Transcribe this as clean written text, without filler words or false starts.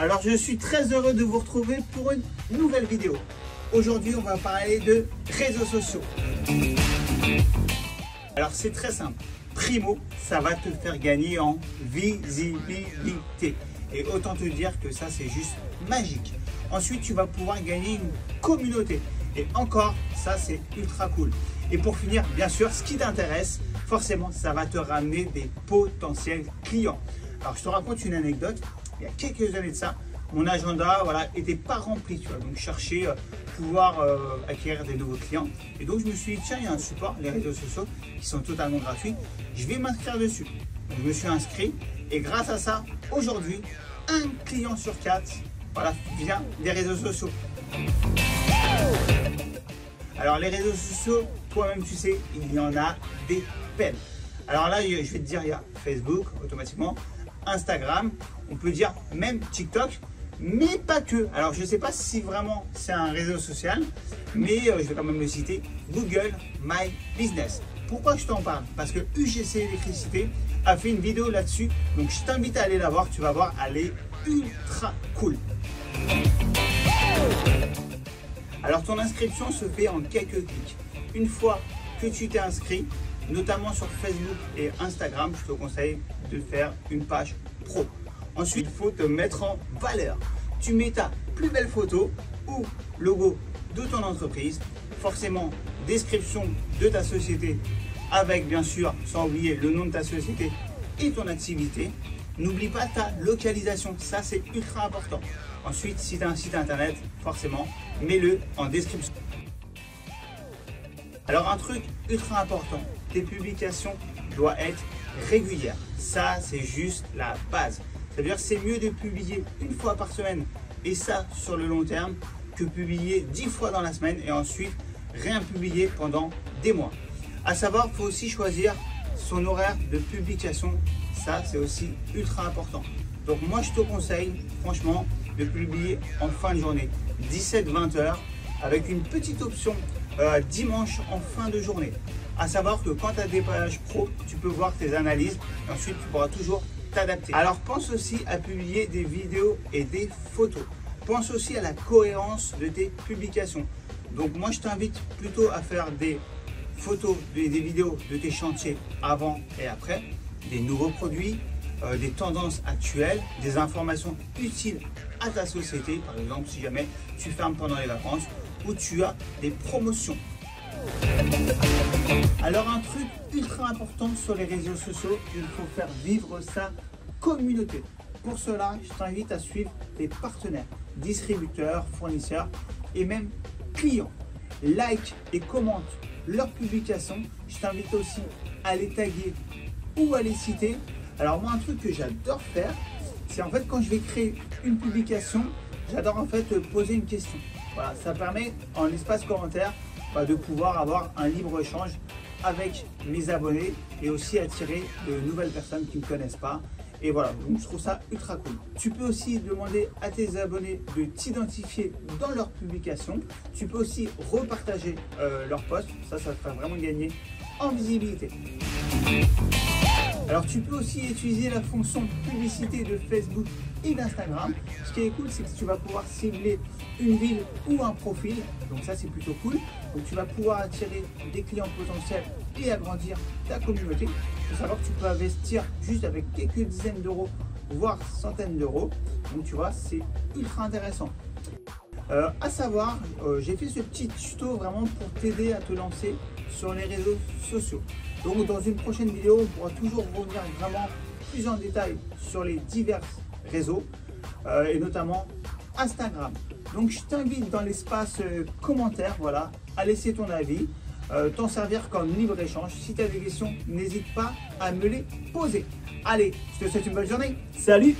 Alors je suis très heureux de vous retrouver pour une nouvelle vidéo. Aujourd'hui on va parler de réseaux sociaux. Alors c'est très simple. Primo, ça va te faire gagner en visibilité. Et autant te dire que ça c'est juste magique. Ensuite tu vas pouvoir gagner une communauté. Et encore, ça c'est ultra cool. Et pour finir, bien sûr, ce qui t'intéresse, forcément, ça va te ramener des potentiels clients. Alors, je te raconte une anecdote. Il y a quelques années de ça, mon agenda, voilà, était pas rempli, tu vois. Donc, je cherchais pouvoir acquérir des nouveaux clients. Et donc, je me suis dit, tiens, il y a un support, les réseaux sociaux, qui sont totalement gratuits. Je vais m'inscrire dessus. Donc, je me suis inscrit. Et grâce à ça, aujourd'hui, un client sur 4, voilà, vient des réseaux sociaux. Alors les réseaux sociaux, toi-même tu sais, il y en a des peines. Alors là, je vais te dire, il y a Facebook automatiquement, Instagram, on peut dire même TikTok, mais pas que. Alors je ne sais pas si vraiment c'est un réseau social, mais je vais quand même le citer, Google My Business. Pourquoi je t'en parle? Parce que UGC Électricité a fait une vidéo là-dessus, donc je t'invite à aller la voir, tu vas voir, elle est ultra cool. Alors ton inscription se fait en quelques clics. Une fois que tu t'es inscrit, notamment sur Facebook et Instagram, je te conseille de faire une page pro. Ensuite, il faut te mettre en valeur. Tu mets ta plus belle photo ou logo de ton entreprise, forcément description de ta société avec bien sûr, sans oublier le nom de ta société et ton activité. N'oublie pas ta localisation, ça c'est ultra important. Ensuite, si tu as un site internet, forcément, mets-le en description. Alors un truc ultra important, tes publications doivent être régulières. Ça, c'est juste la base. C'est-à-dire c'est mieux de publier une fois par semaine et ça sur le long terme que publier 10 fois dans la semaine et ensuite rien publier pendant des mois. À savoir, il faut aussi choisir son horaire de publication. Ça, c'est aussi ultra important. Donc moi, je te conseille, franchement, de publier en fin de journée, 17-20 h, avec une petite option dimanche en fin de journée. À savoir que quand tu as des pages pro, tu peux voir tes analyses et ensuite tu pourras toujours t'adapter. Alors pense aussi à publier des vidéos et des photos. Pense aussi à la cohérence de tes publications. Donc moi je t'invite plutôt à faire des photos, des vidéos de tes chantiers avant et après, des nouveaux produits, des tendances actuelles, des informations utiles à ta société, par exemple si jamais tu fermes pendant les vacances ou tu as des promotions. Alors un truc ultra important sur les réseaux sociaux, il faut faire vivre sa communauté. Pour cela, je t'invite à suivre tes partenaires, distributeurs, fournisseurs et même clients. Like et commente leurs publications. Je t'invite aussi à les taguer ou à les citer. Alors moi un truc que j'adore faire, c'est en fait quand je vais créer une publication, j'adore en fait poser une question. Voilà, ça permet en espace commentaire de pouvoir avoir un libre échange avec mes abonnés et aussi attirer de nouvelles personnes qui ne me connaissent pas. Et voilà, donc je trouve ça ultra cool. Tu peux aussi demander à tes abonnés de t'identifier dans leurs publications. Tu peux aussi repartager leurs posts, ça te fera vraiment gagner en visibilité. Alors tu peux aussi utiliser la fonction publicité de Facebook et d'Instagram. Ce qui est cool, c'est que tu vas pouvoir cibler une ville ou un profil. Donc ça, c'est plutôt cool. Donc tu vas pouvoir attirer des clients potentiels et agrandir ta communauté. Il faut savoir que tu peux investir juste avec quelques dizaines d'euros, voire centaines d'euros. Donc tu vois, c'est ultra intéressant. À savoir, j'ai fait ce petit tuto vraiment pour t'aider à te lancer sur les réseaux sociaux. Donc dans une prochaine vidéo, on pourra toujours revenir vraiment plus en détail sur les divers réseaux et notamment Instagram. Donc je t'invite dans l'espace commentaire, voilà, à laisser ton avis, t'en servir comme libre échange. Si tu as des questions, n'hésite pas à me les poser. Allez, je te souhaite une bonne journée. Salut!